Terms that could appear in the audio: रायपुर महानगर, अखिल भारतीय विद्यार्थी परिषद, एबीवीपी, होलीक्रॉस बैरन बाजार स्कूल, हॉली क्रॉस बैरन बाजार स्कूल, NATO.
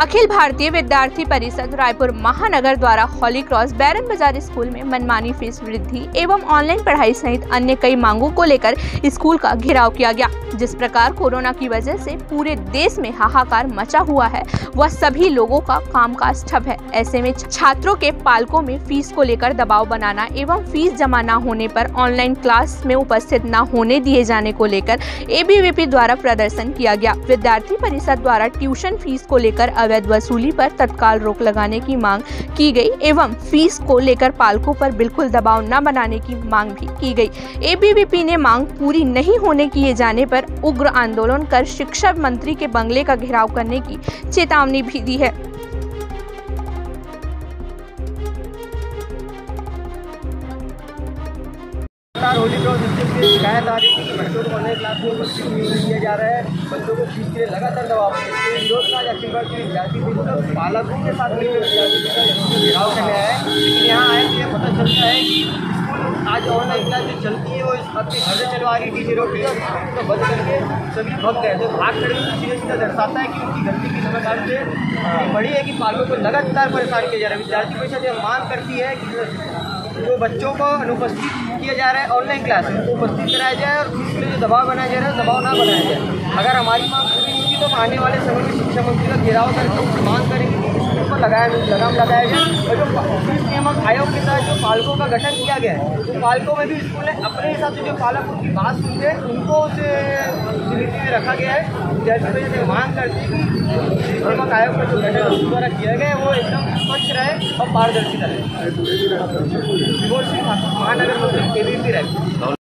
अखिल भारतीय विद्यार्थी परिषद रायपुर महानगर द्वारा हॉली क्रॉस बैरन बाजार स्कूल में मनमानी फीस वृद्धि एवं ऑनलाइन पढ़ाई सहित अन्य कई मांगों को लेकर स्कूल का घेराव किया गया। जिस प्रकार कोरोना की वजह से पूरे देश में हाहाकार मचा हुआ है, वह सभी लोगों का कामकाज ठप है। ऐसे में छात्रों के पालकों में फीस को लेकर दबाव बनाना एवं फीस जमा न होने पर ऑनलाइन क्लास में उपस्थित न होने दिए जाने को लेकर एबीवीपी द्वारा प्रदर्शन किया गया। विद्यार्थी परिषद द्वारा ट्यूशन फीस को लेकर अवैध वसूली पर तत्काल रोक लगाने की मांग की गई एवं फीस को लेकर पालकों पर बिल्कुल दबाव न बनाने की मांग भी की गई। एबीवीपी ने मांग पूरी नहीं होने किए जाने पर उग्र आंदोलन कर शिक्षा मंत्री के बंगले का घेराव करने की चेतावनी भी दी है। होली क्रॉस से शिकायत आ रही है कि बच्चों को ऑनलाइन क्लास में उपस्थित नहीं किया जा रहा है, बच्चों को फीस के लिए लगातार दबाव विरोध पालकों के साथ घेराव करने आया है। लेकिन यहाँ आए तो पता चलता है कि आज ऑनलाइन क्लास जो चलती है वो अपने घर से चलवा रही टीचरों के तो बंद करके सभी भक्त है। जो भाग खड़े सीधे सीधा दर्शाता है कि उनकी गलती की लगातार से बड़ी है कि पालकों को लगातार परेशान किया जा रहा है। विद्यार्थी परिषद यह मांग करती है कि जो बच्चों को अनुपस्थित किया जा रहा है ऑनलाइन क्लास में उनको उपस्थित कराया जाए और उसके लिए जो दबाव बनाया जा रहा है दबाव ना बनाया जाए। अगर हमारी मांग पूरी नहीं की तो आने वाले समय में शिक्षा मंत्री का घेराव करके उनकी मांग करेंगे कि इसके ऊपर लगाम लगाया जाए। और जो फीस नियामक आयोग के साथ जो पालकों का गठन किया गया है तो पालकों में भी स्कूल ने अपने हिसाब से जो पालक उनकी बात सुनते हैं उनको उस नीति में रखा गया है। विद्यार्थी से मांग करती है कि फीस नियामक आयोग का जो गठन द्वारा किया गया है वो एकदम स्वच्छ रहे और पारदर्शिता रहे। महानगर मंत्री के भी